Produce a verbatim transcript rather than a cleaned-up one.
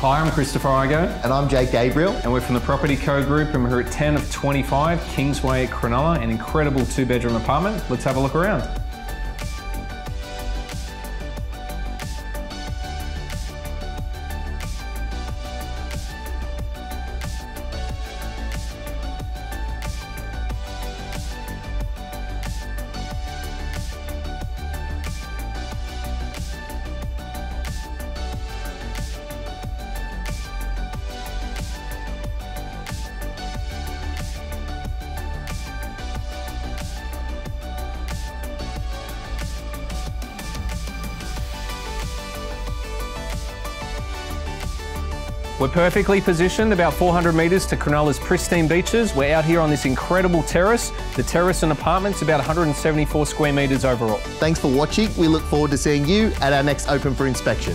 Hi, I'm Christopher Igoe. And I'm Jake Gabriel. And we're from the Property Co. Group, and we're at ten of twenty-five Kingsway at Cronulla, an incredible two-bedroom apartment. Let's have a look around. We're perfectly positioned, about four hundred metres to Cronulla's pristine beaches. We're out here on this incredible terrace. The terrace and apartment's about one hundred seventy-four square metres overall. Thanks for watching. We look forward to seeing you at our next Open for Inspection.